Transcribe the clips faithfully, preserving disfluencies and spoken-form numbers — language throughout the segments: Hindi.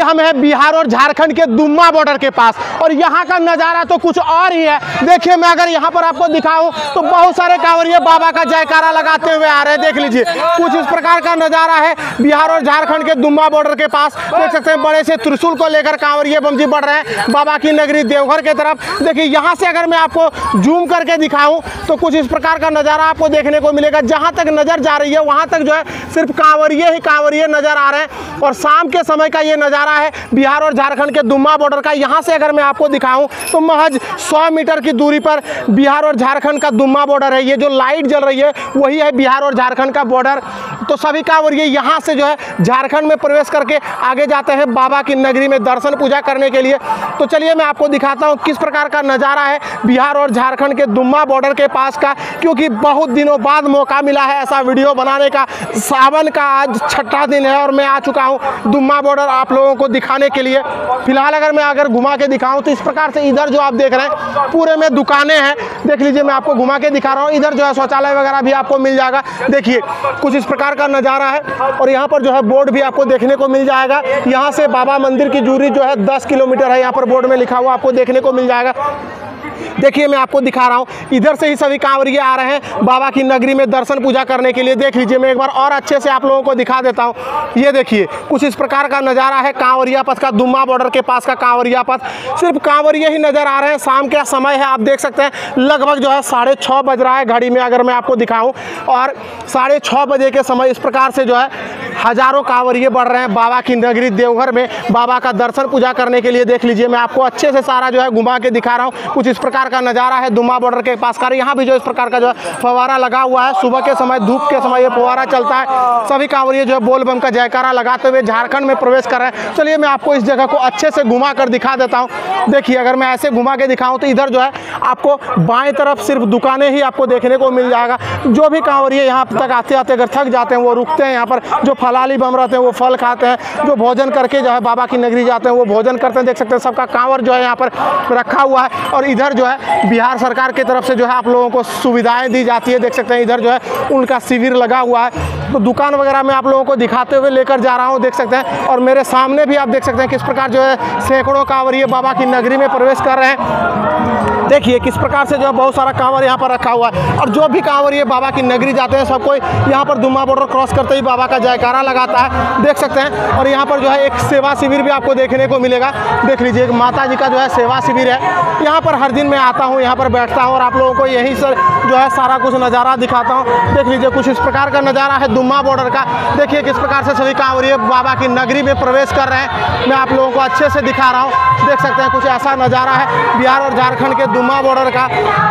कि हम हैं बिहार और झारखंड के दुम्मा बॉर्डर के पास और यहाँ का नज़ारा तो कुछ और ही है। देखिए मैं अगर यहाँ पर आपको दिखाऊं तो बहुत सारे कांवड़िए बाबा का जयकारा लगाते हुए आ रहे हैं। देख लीजिए कुछ इस प्रकार का नज़ारा है बिहार और झारखंड के दुम्मा बॉर्डर के पास। देख सकते हैं बड़े से त्रिशूल को लेकर कांवड़िए बमजी बढ़ रहे हैं बाबा की नगरी देवघर की तरफ। देखिए यहाँ से अगर मैं आपको जूम करके दिखाऊँ तो कुछ इस प्रकार का नज़ारा आपको देखने को मिलेगा। जहाँ तक नज़र जा रही है वहाँ तक जो है सिर्फ कांवड़िए ही कांवड़िए नज़र आ रहे हैं और शाम के समय का ये नज़ारा है बिहार और झारखंड के दुम्मा बॉर्डर का। यहाँ से अगर मैं आपको दिखाऊं तो महज सौ मीटर की दूरी पर बिहार और झारखंड का दुम्मा बॉर्डर है। ये जो लाइट जल रही है वही है बिहार और झारखंड का बॉर्डर। तो सभी कांवड़िए यहाँ से जो है झारखंड में प्रवेश करके आगे जाते हैं बाबा की नगरी में दर्शन पूजा करने के लिए। तो चलिए मैं आपको दिखाता हूँ किस प्रकार का नज़ारा है बिहार और झारखंड के दुम्मा बॉर्डर के पास का, क्योंकि बहुत दिनों बाद मौका मिला है ऐसा वीडियो बनाने का। सावन का आज छठा दिन है और मैं आ चुका हूँ दुम्मा बॉर्डर आप लोगों को दिखाने के लिए। फिलहाल अगर मैं अगर घुमा के दिखाऊं तो इस प्रकार से इधर जो आप देख रहे हैं पूरे में दुकानें हैं। देख लीजिए मैं आपको घुमा के दिखा रहा हूँ। इधर जो है शौचालय वगैरह भी आपको मिल जाएगा। देखिए कुछ इस प्रकार का नज़ारा है और यहाँ पर जो है बोर्ड भी आपको देखने को मिल जाएगा। यहाँ से बाबा मंदिर की दूरी जो है दस किलोमीटर है, यहाँ पर बोर्ड में लिखा हुआ आपको देखने को मिल जाएगा। देखिए मैं आपको दिखा रहा हूँ इधर से ही सभी कांवड़िए आ रहे हैं बाबा की नगरी में दर्शन पूजा करने के लिए। देख लीजिए मैं एक बार और अच्छे से आप लोगों को दिखा देता हूँ। ये देखिए कुछ इस प्रकार का नज़ारा है कांवड़िया पथ का, दुम्मा बॉर्डर के पास का कांवड़िया पथ। सिर्फ कांवड़िए ही नज़र आ रहे हैं। शाम का समय है, आप देख सकते हैं लगभग जो है साढ़े छः बज रहा है घड़ी में अगर मैं आपको दिखाऊँ, और साढ़े छः बजे के समय इस प्रकार से जो है हज़ारों कांवड़िए बढ़ रहे हैं बाबा की नगरी देवघर में बाबा का दर्शन पूजा करने के लिए। देख लीजिए मैं आपको अच्छे से सारा जो है घुमा के दिखा रहा हूँ। कुछ इस प्रकार का नज़ारा है दुम्मा बॉर्डर के पास का। यहाँ भी जो इस प्रकार का जो है फव्वारा लगा हुआ है। सुबह के समय धूप के समय ये फव्वारा चलता है। सभी कांवड़िए जो है बोल बम का जयकारा लगाते हुए झारखंड में प्रवेश कर रहे हैं। चलिए मैं आपको इस जगह को अच्छे से घुमा कर दिखा देता हूँ। देखिए अगर मैं ऐसे घुमा के दिखाऊँ तो इधर जो है आपको बाएँ तरफ सिर्फ दुकानें ही आपको देखने को मिल जाएगा। जो भी कांवड़िए यहाँ तक आते आते अगर थक जाते हैं वो रुकते हैं यहाँ पर। जो फलाली बम रहते हैं वो फल खाते हैं। जो भोजन करके जो है बाबा की नगरी जाते हैं वो भोजन करते हैं। देख सकते हैं सबका कांवड़ जो है यहाँ पर रखा हुआ है। और इधर जो है बिहार सरकार की तरफ से जो है आप लोगों को सुविधाएं दी जाती है। देख सकते हैं इधर जो है उनका शिविर लगा हुआ है। तो दुकान वगैरह मैं आप लोगों को दिखाते हुए लेकर जा रहा हूँ। देख सकते हैं और मेरे सामने भी आप देख सकते हैं किस प्रकार जो है सैकड़ों कांवड़िए बाबा की नगरी में प्रवेश कर रहे हैं। देखिए किस प्रकार से जो है बहुत सारा कांवड़ यहाँ पर रखा हुआ है। और जो भी कांवड़ ये बाबा की नगरी जाते हैं सब कोई यहाँ पर दुम्मा बॉर्डर क्रॉस करते ही बाबा का जयकारा लगाता है। देख सकते हैं और यहाँ पर जो है एक सेवा शिविर भी आपको देखने को मिलेगा। देख लीजिए एक माता जी का जो है सेवा शिविर है। यहाँ पर हर दिन मैं आता हूँ, यहाँ पर बैठता हूँ और आप लोगों को यहीं से जो है सारा कुछ नज़ारा दिखाता हूँ। देख लीजिए कुछ इस प्रकार का नज़ारा है दुम्मा बॉर्डर का। देखिए किस प्रकार से सभी कांवड़िए बाबा की नगरी में प्रवेश कर रहे हैं। मैं आप लोगों को अच्छे से दिखा रहा हूँ। देख सकते हैं कुछ ऐसा नज़ारा है बिहार और झारखंड के दुम्मा बॉर्डर का।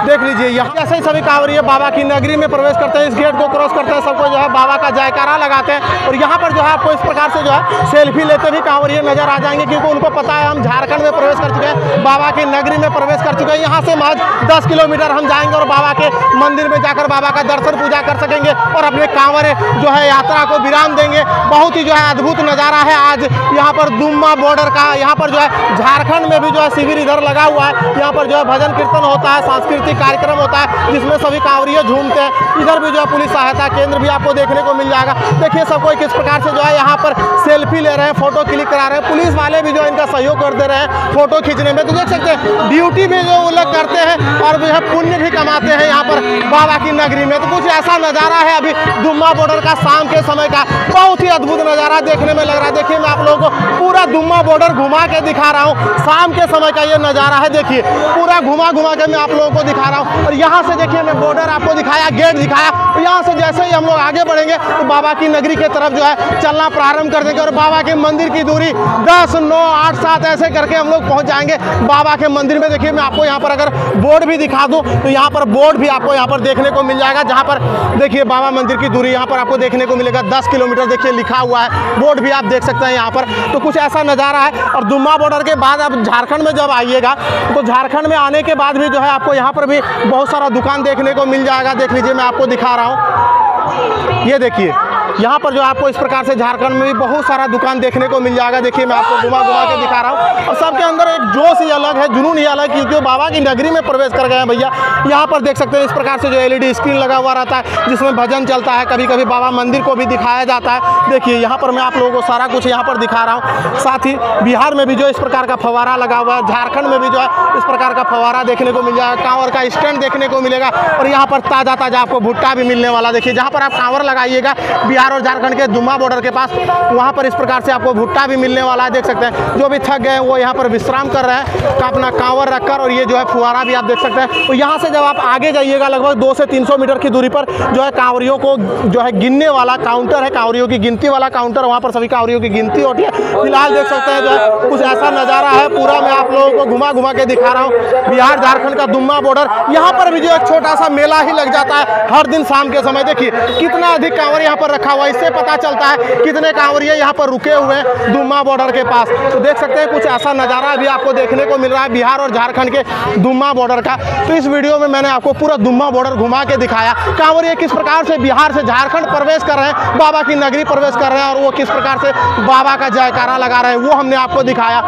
देख लीजिए यहाँ जैसे ही सभी कांवड़िए बाबा की नगरी में प्रवेश करते हैं, इस गेट को क्रॉस करते हैं, सबको जो है बाबा का जयकारा लगाते हैं। और यहाँ पर जो है आपको इस प्रकार से जो है सेल्फी लेते भी कांवड़िए नजर आ जाएंगे, क्योंकि उनको पता है हम झारखंड में प्रवेश कर चुके हैं, बाबा की नगरी में प्रवेश कर चुके हैं। यहाँ से महज दस किलोमीटर हम जाएंगे और बाबा के मंदिर में जाकर बाबा का दर्शन पूजा कर सकेंगे और अपने कांवड़ जो है यात्रा को विराम देंगे। बहुत ही जो है अद्भुत नज़ारा है आज यहाँ पर दुम्मा बॉर्डर का। यहाँ पर जो है झारखंड में भी जो है शिविर इधर लगा हुआ है। यहाँ पर जो है भजन कीर्तन होता है, सांस्कृतिक कार्यक्रम होता है जिसमें सभी कांवड़िए झूमते हैं। इधर भी जो है पुलिस सहायता केंद्र भी आपको देखने को मिल जाएगा। देखिए सब कोई किस प्रकार से जो है यहाँ पर सेल्फी ले रहे हैं, फोटो क्लिक करा रहे हैं। पुलिस वाले भी जो इनका सहयोग कर दे रहे हैं फोटो खींचने में। तो देख सकते हैं ड्यूटी भी जो वो लोग करते हैं और जो है पुण्य भी कमाते हैं यहाँ पर बाबा की नगरी में। तो कुछ ऐसा नज़ारा है अभी दुम्मा बॉर्डर का शाम के समय का। बहुत ही अद्भुत नज़ारा देखने में लग रहा है। देखिए मैं आप लोगों को पूरा दुम्मा बॉर्डर घुमा के दिखा रहा हूँ। शाम के समय का ये नज़ारा है। देखिए पूरा घुमा घुमा के मैं आप लोगों को दिखा रहा हूँ। और यहाँ से देखिए मैं बॉर्डर आपको दिखाया, गेट दिखाया। और यहाँ से जैसे ही हम लोग आगे बढ़ेंगे तो बाबा की नगरी के तरफ जो है चलना प्रारंभ कर देंगे और बाबा के मंदिर की दूरी दस नौ आठ सात ऐसे करके हम लोग पहुँच जाएंगे बाबा के मंदिर में। देखिए मैं आपको यहाँ पर अगर बोर्ड भी दिखा दूँ तो यहाँ पर बोर्ड भी आपको यहाँ पर देखने को मिल जाएगा, जहाँ पर देखिए बाबा मंदिर की दूरी यहाँ पर आपको देखने को मिलेगा दस किलोमीटर देखिए लिखा हुआ है। बोर्ड भी आप देख सकते हैं यहाँ पर। तो कुछ ऐसा नज़ारा है। और दुम्मा बॉर्डर के बाद आप झारखंड में जब आइएगा तो झारखंड में आने के बाद भी जो है आपको यहाँ पर भी बहुत सारा दुकान देखने को मिल जाएगा। देख लीजिए मैं आपको दिखा रहा हूँ। ये देखिए यहाँ पर जो आपको इस प्रकार से झारखंड में भी बहुत सारा दुकान देखने को मिल जाएगा। देखिए मैं आपको घुमा घुमा के दिखा रहा हूँ और सबके अंदर एक जोश ही अलग है, जुनून ही अलग, क्योंकि बाबा की नगरी में प्रवेश कर गए हैं भैया। यहाँ पर देख सकते हैं इस प्रकार से जो एलईडी स्क्रीन लगा हुआ रहता है जिसमें भजन चलता है, कभी कभी बाबा मंदिर को भी दिखाया जाता है। देखिए यहाँ पर मैं आप लोगों को सारा कुछ यहाँ पर दिखा रहा हूँ। साथ ही बिहार में भी जो इस प्रकार का फव्वारा लगा हुआ है, झारखंड में भी जो है इस प्रकार का फव्वारा देखने को मिल जाएगा, कांवड़ का स्टैंड देखने को मिलेगा और यहाँ पर ताज़ा ताज़ा आपको भुट्टा भी मिलने वाला। देखिए जहाँ पर आप कांवड़ लगाइएगा बिहार और झारखंड के दुम्मा बॉर्डर के पास, वहाँ पर इस प्रकार से आपको भुट्टा भी मिलने वाला है। देख सकते हैं जो भी थक गए वो यहाँ पर विश्राम कर रहे हैं अपना कांवड़ रखकर, और ये जो है फुहारा भी आप देख सकते हैं। और यहाँ से जब आप आगे जाइएगा लगभग दो से तीन सौ मीटर की दूरी पर जो है कांवड़ियों को जो है गिनने वाला काउंटर है, कांवड़ियों की गिनती वाला काउंटर, वहाँ पर सभी कांवड़ियों की गिनती होती है। फिलहाल देख सकते हैं जो है कुछ ऐसा नज़ारा है पूरा, मैं आप लोगों को घुमा घुमा के दिखा रहा हूँ बिहार झारखंड का दुम्मा बॉर्डर। यहाँ पर भी जो एक छोटा सा मेला ही लग जाता है हर दिन शाम के समय। देखिए कितना अधिक कांवड़ यहाँ पर रखा हुआ है, इससे पता चलता है कितने कांवड़िए यहाँ पर रुके हुए हैं दुम्मा बॉर्डर के पास। तो देख सकते हैं कुछ ऐसा नज़ारा भी आपको देखने को मिल रहा है बिहार और झारखंड के दुम्मा बॉर्डर का। तो इस वीडियो में मैंने आपको पूरा दुम्मा बॉर्डर घुमा के दिखाया, कांवड़िए किस प्रकार से बिहार से झारखंड प्रवेश कर रहे हैं, बाबा की नगरी प्रवेश कर रहे हैं और वो किस प्रकार से बाबा का जयकारा लगा रहे हैं, वो हमने आपको दिखाया।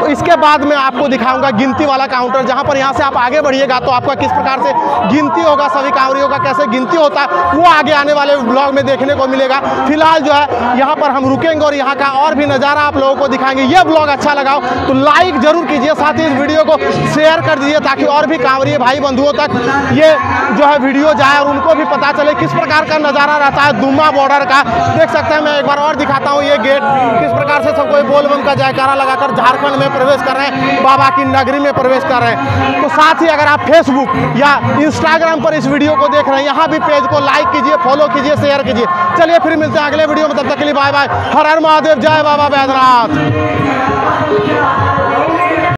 तो इसके बाद मैं आपको दिखाऊंगा गिनती वाला काउंटर, जहाँ पर यहाँ से आप आगे बढ़िएगा तो आपका किस प्रकार से गिनती होगा, सभी कांवड़ियों का कैसे गिनती होता है, वो आगे आने वाले ब्लॉग में देखने को मिलेगा। फिलहाल जो है यहाँ पर हम रुकेंगे और यहाँ का और भी नज़ारा आप लोगों को दिखाएंगे। ये ब्लॉग अच्छा लगा तो लाइक जरूर कीजिए, साथ ही इस वीडियो को शेयर कर दीजिए ताकि और भी कांवड़िए भाई बंधुओं तक ये जो है वीडियो जाए और उनको भी पता चले किस प्रकार का नज़ारा रहता है दुम्मा बॉर्डर का। देख सकते हैं मैं एक बार और दिखाता हूँ ये गेट, किस प्रकार से सबको बोल बम का जयकारा लगाकर झारखंड में प्रवेश कर रहे हैं, बाबा की नगरी में प्रवेश कर रहे हैं। तो साथ ही अगर आप फेसबुक या इंस्टाग्राम पर इस वीडियो को देख रहे हैं, यहाँ भी पेज को लाइक कीजिए, फॉलो कीजिए, शेयर कीजिए। चलिए फिर मिलते हैं अगले वीडियो में, तब तक के लिए बाय बाय। हर हर महादेव, जय बाबा वैद्यनाथ।